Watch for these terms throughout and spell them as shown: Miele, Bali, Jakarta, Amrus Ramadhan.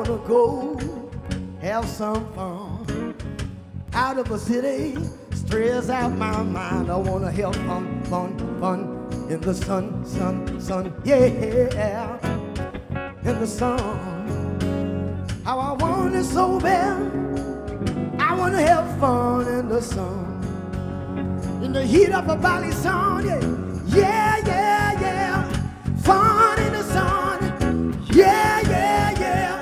wanna go have some fun. Out of a city, stress out my mind. I wanna have fun, fun, fun in the sun, sun, sun. Yeah, in the sun. How I want it so bad. I wanna have fun in the sun. In the heat of a Bali sun, yeah, yeah, yeah, yeah. Fun in the sun, yeah, yeah, yeah.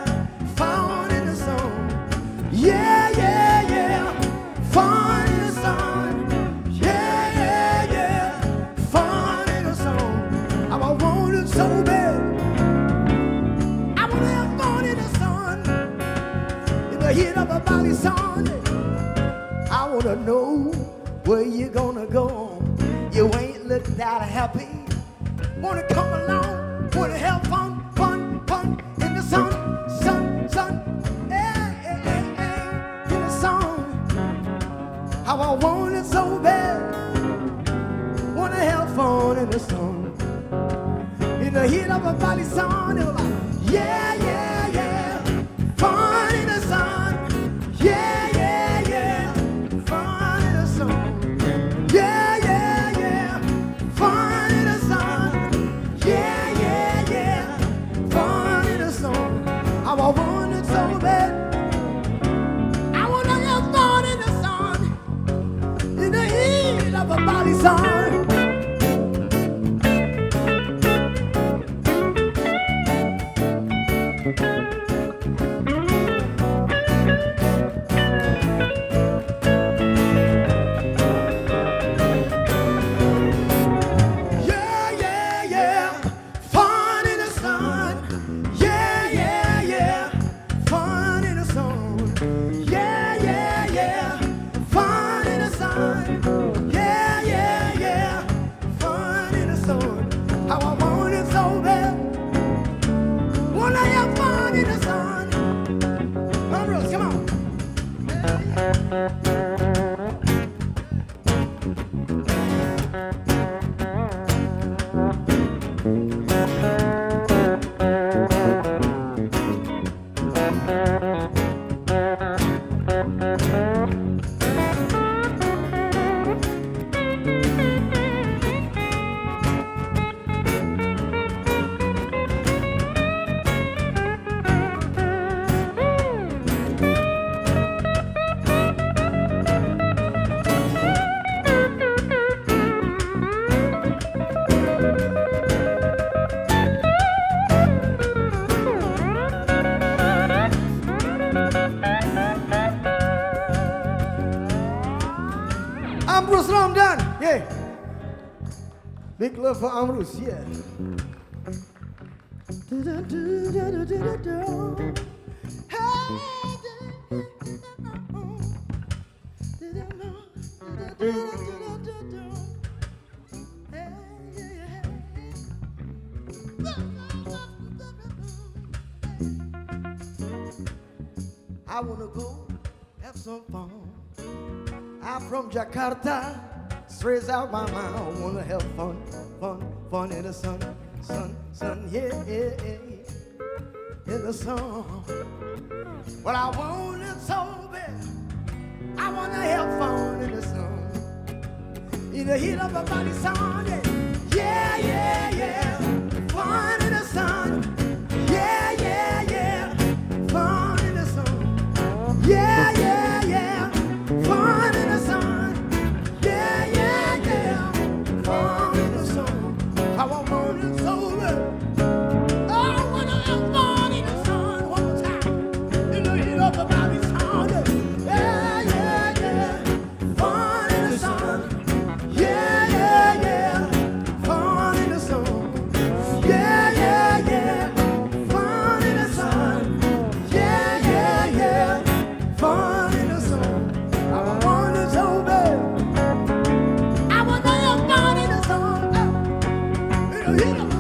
Fun in the sun, yeah, yeah, yeah. Fun in the sun, yeah, yeah, yeah. Fun in the sun. I want it so bad. I want to have fun in the sun. In the heat of a Bali sun, I want to know where you gonna go? You ain't look that happy. Wanna come along? Wanna have fun, fun, fun in the sun, sun, sun, hey, hey, hey, hey. In the sun. How I want it so bad. Wanna have fun in the sun. In the heat of a Bali sun, everybody. Yeah, yeah, yeah. Fun in the sun. Yeah. Amrus Ramadhan, yeah. Big love for Amrus, yeah. I wanna go have some fun. I'm from Jakarta, stress out my mind. I wanna have fun, fun, fun in the sun, sun, sun, yeah, yeah, yeah. In the sun. Well, I want it so bad. I wanna have fun in the sun. In the heat of a Bali sun, yeah, yeah, yeah, yeah. Fun in the sun, yeah, yeah, yeah. Fun in the sun, yeah, yeah. Yeah.